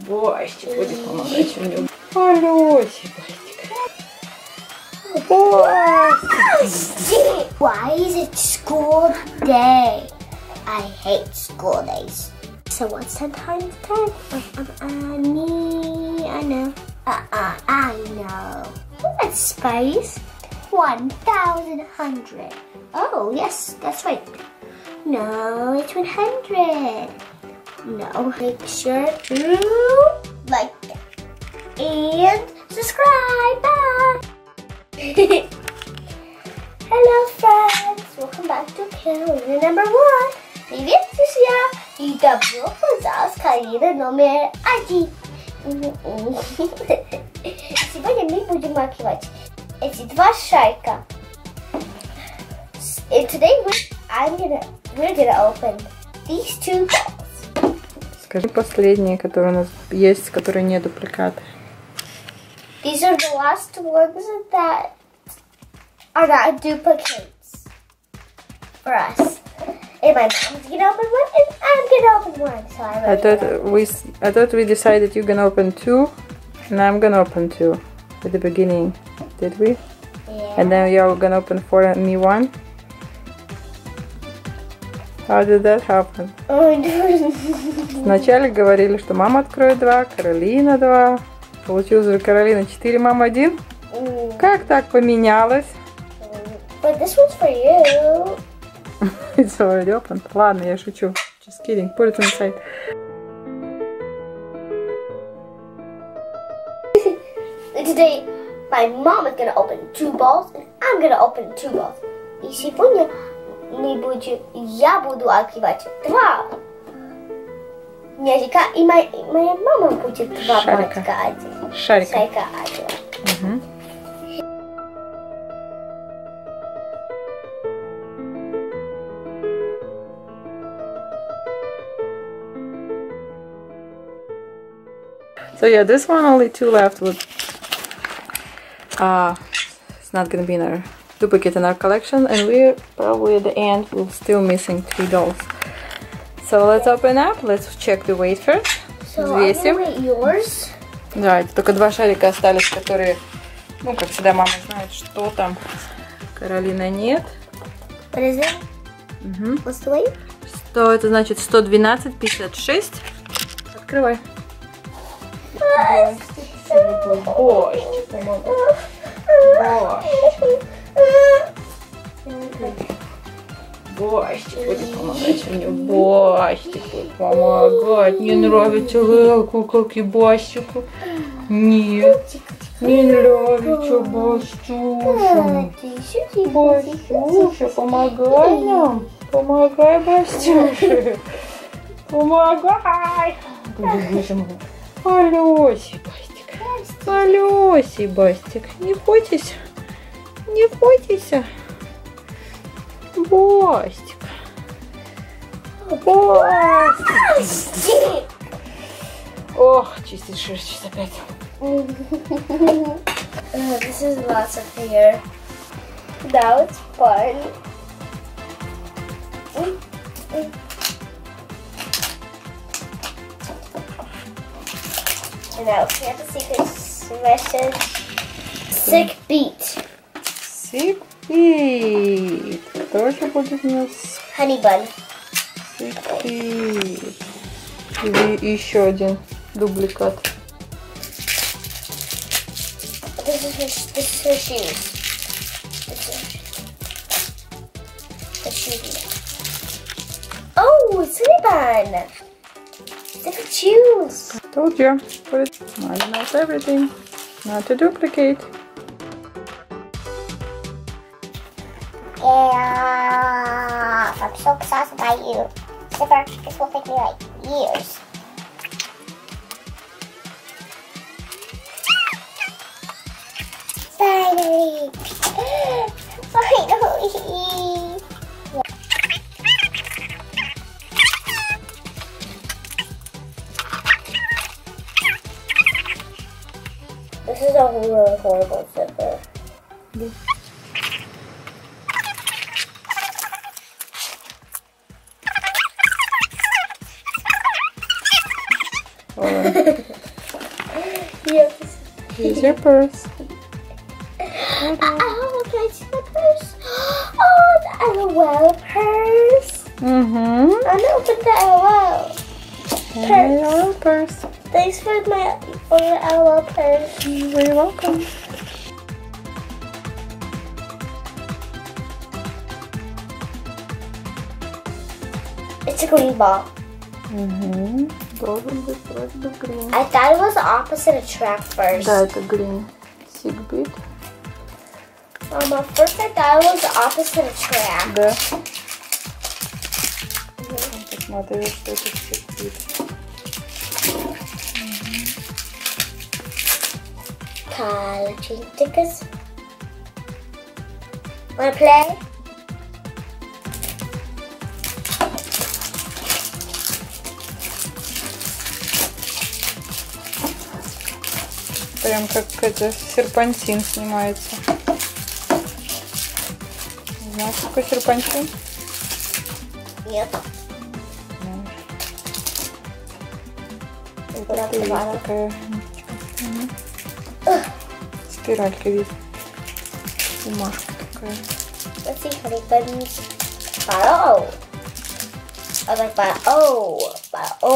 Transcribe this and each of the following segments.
Бастик будет помогать мне. Алло, Бастик. Бастик. Why is it school day? I hate school days. So what's the time? 10? I know. I know. What space? 1,100. Oh, yes, that's right. No, it's 100. No, make sure to like that. And subscribe. Bye. Hello, friends. Welcome back to Karolina #1. Привет, друзья. И добро пожаловать в Каролина №1. Сегодня мы будем макивать эти два шарика. And today we're gonna open these two balls. Скажи последние, которые у нас есть, которые не дупликаты. These are the last ones that are not duplicates for us. And my mom's gonna open one, and I'm gonna open one. So I thought we decided you're gonna open two, and I'm gonna open two at the beginning, did we? Yeah. And then you're gonna open four and me one. How did that happen? Вначале говорили, что мама откроет два, Каролина два. Получилось же Каролина 4, мама 1. Как так поменялось? But this one's for you. It's already open. Ладно, я шучу. Just kidding. Put it inside. Today, my mom is gonna open two balls, and I'm gonna open two balls. И сегодня я буду открывать два мячика, и моя мама будет два шарика. Угу. So yeah, this one only two left. With it's not gonna be in our duplicate in our collection, and we're probably at the end. We're still missing 3 dolls. So let's open up. Let's check the weight first. So I'm gonna weigh yours. Да, это только два шарика остались, которые, ну как всегда, мама знает, что там. Каролина нет. What's the weight? 100, это значит 112.56. Открывай. Бастик будет помогать мне. Бастик будет помогать. Не нравится Лелку, как и Бастику. Нет. Не нравится Бастюша. Бастюша, помогай нам. Помогай, Бастюша. Помогай. Алёси, Бастик. Алёси, Бастик. Не бойтесь. Не бойтесь. Бастик. Бастик. Ох, чистить шерсть опять. This is lots of hair. Now it's fun. And now we have a secret message. Sick beat. Sick beat. Кто же будет у нас? Honey bun. Sick beat. И еще один дубликат. This is her shoes. Oh, it's Honey bun. Different shoes. I told you. Put it. That's everything. Not to duplicate. Yeah, I'm so excited by you. Super, this will take me like years. Finally! Finally! This is a really horrible zipper. All right. purse. Here's your purse. Oh, can I see my purse? Oh, the LOL purse. Mm-hmm. I'm gonna open the LOL purse. Hey, LOL purse. Thanks for my LOL purse. You're welcome. It's a green ball. Mm-hmm. The green. I thought it was the opposite of track first. That's a green. Sick bit. First I thought it was the opposite of track. Да. Посмотрю, что это sick bit. Color change tickets. Wanna play? Прям как это серпантин снимается. Не знаю, что такое серпантин? Нет. Это есть такая спиралька есть. Бумажка такая. Паро. А так паро. Паро.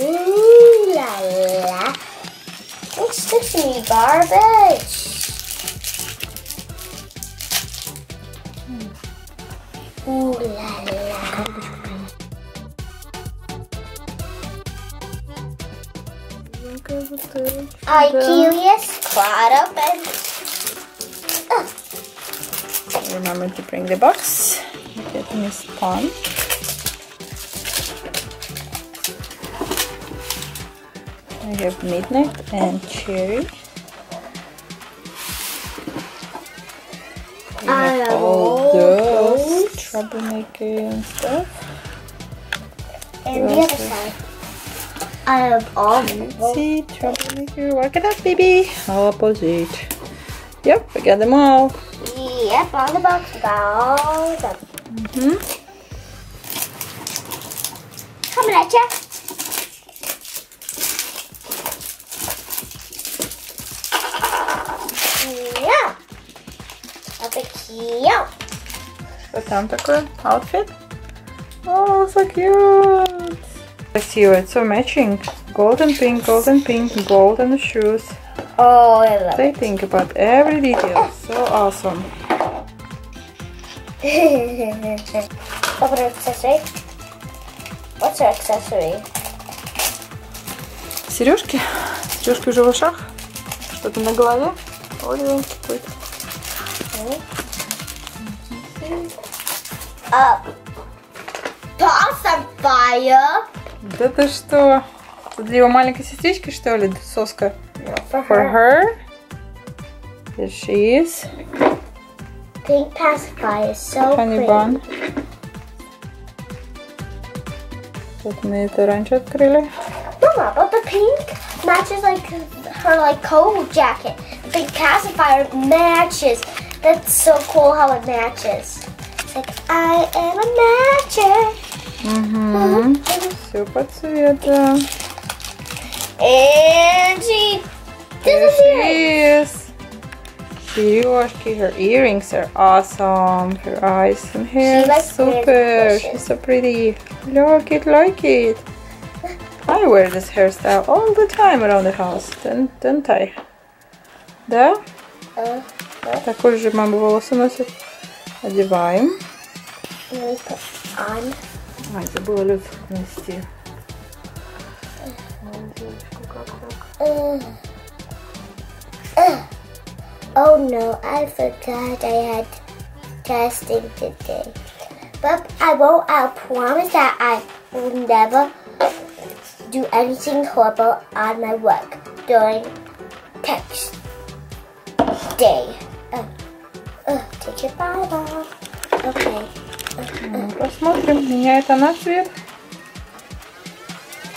Ooh la la! Don't stick to me, garbage! Ooh la la! Are you curious? Caught up and. Remember to bring the box. Get me sponge. I have midnight and cherry. We have all those troublemaker and stuff. And the other side. I have all those. See, troublemaker, work it up, baby. Opposite. Yep, I got them all. Yep, on the box, we got all of them. Coming at ya. Что там такое? Outfit? Oh, so cute! Красиво, it's so matching. Golden pink, golden pink, golden shoes. Oh, I love it. They think about every detail. So awesome. Open her accessory. What's her accessory? Сережки? Сережки уже в ушах? Что-то на голове? Ой, какой-то. Awesome fire. Да ты что? Это для его маленькой сестрички, что ли? Соска. For her. There she is. Pink pacifier is so pretty. Honey bun. Вот мы это раньше открыли. Mama, but the pink matches like her like coat jacket. The pink pacifier matches. That's so cool how it matches. It's like, I am a matcher. Все по цвету. And she disappears. Сережки, her earrings are awesome. Her eyes and hair, super. She's so pretty. Look it, like it. I wear this hairstyle all the time around the house, don't I? Да? Такой же мама волосы носит. Одеваем. Ай, забыла Лёсик нести. Oh no, I forgot I had testing today. But I won't, I promise that I will never do anything horrible on my work during text day. Take your bottle off. Okay. Посмотрим, меняет она цвет.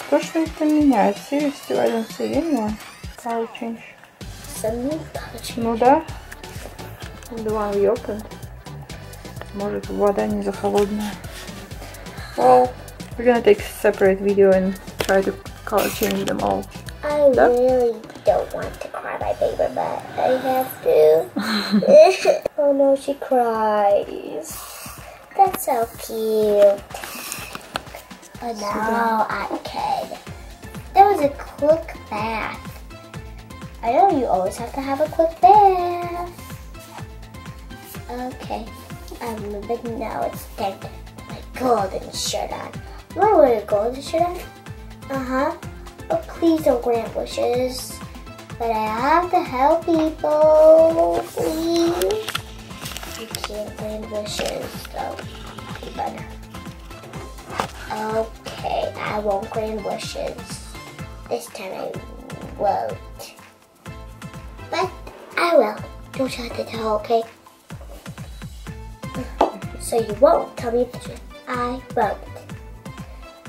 Кто что это меняет? Seriously, I don't see anyone. Color change. Ну да. Два ёпта. Может, вода не захолодная. Well, we're gonna take a separate video and try to color change them all. I really don't want to cry my paper, but I have to. Oh no, she cries. That's so cute. Oh no, I kid. That was a quick bath. I know you always have to have a quick bath. Okay, but now it's time to put my golden shirt on. You want to wear a golden shirt on? Uh-huh. Oh, please don't grant wishes. But I have to help people, please. You can't grant wishes, so you better. Okay, I won't grant wishes. This time I won't. But I will. Don't you have to tell, okay? So you won't tell me the truth. I won't.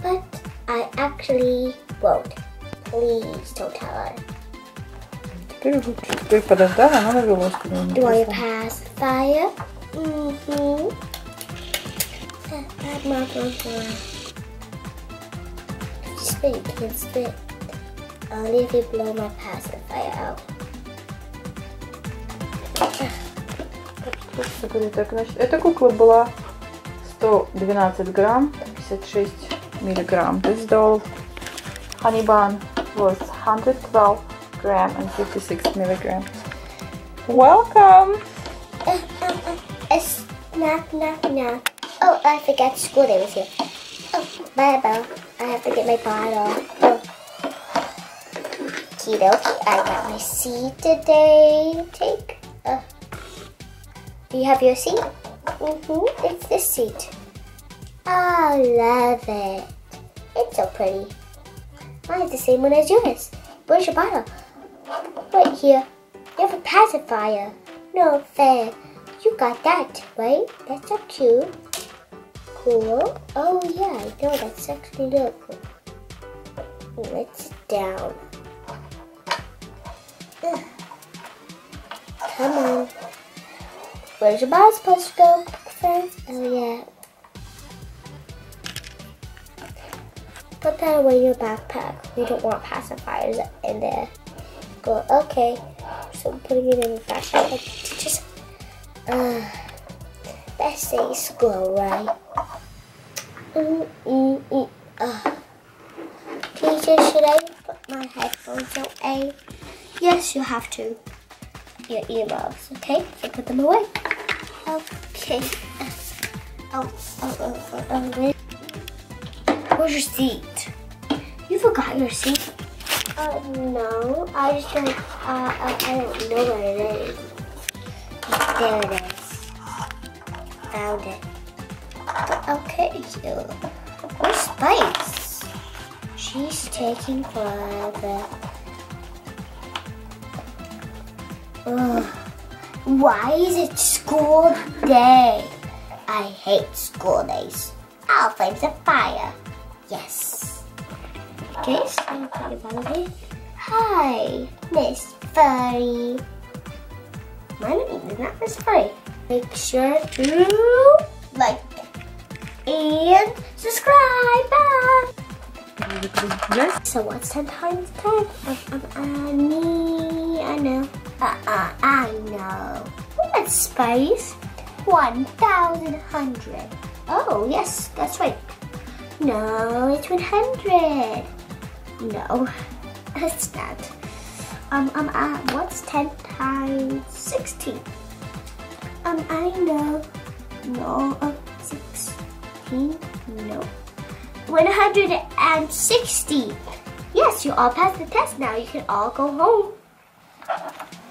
But I actually won't. Please don't tell her. Do you want to pass the fire? Mm-hmm. Spit, you can spit. Only if you blow my pacifier out. Эта кукла была 112 грамм, 56 миллиграмм. This doll, Honey Bun, was 112 grams and 56 milligrams. Welcome! Knock, knock, knock. Oh, I forgot school day was here. Oh, bye, Belle. I have to get my bottle. Oh. Okie dokie, I got my seat today. Take. Do you have your seat? Mm-hmm. It's this seat. Oh, I love it. It's so pretty. Mine's the same one as yours. Where's your bottle? Right here. You have a pacifier. No fair. You got that, right? That's so cute. Cool. Oh yeah, I know. That's actually really cool. Let's sit down. Ugh. Come on. Where's your bottle supposed to go first? Oh yeah. Put that away in your backpack. We don't want pacifiers in there. Go, okay. So I'm putting it in the backpack. Just best day is school, right? Teacher, should I put my headphones away? Yes, you have to. Your earmuffs, okay? So put them away. Okay. Oh. Where's your seat? You forgot your seat? No. I just like, I don't know where it is. There it is. Found it. Okay. Where's Spice? She's taking forever. Ugh. Why is it school day? I hate school days. I'll flame the fire. Yes. Okay, so I'm talking about it. Hi, Miss Furry. My name is not Miss Furry. Make sure to like and subscribe. Bye. So what's 10 times 10? I know. I know. What's Spice? 1,100. Oh, yes, that's right. No, it's 100. No, it's not. What's 10 times 16? I know. No, 16? No. 160. Yes, you all passed the test now. You can all go home.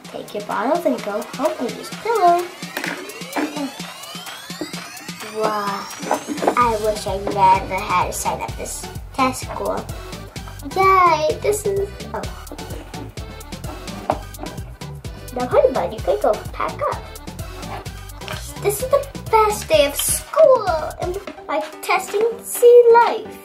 Take your bottles and go home and use pillow. Wow, I wish I never had to sign up this test score. Yay, this is, oh. Now Honey Bun, you can go pack up. This is the best day of school in my testing sea life.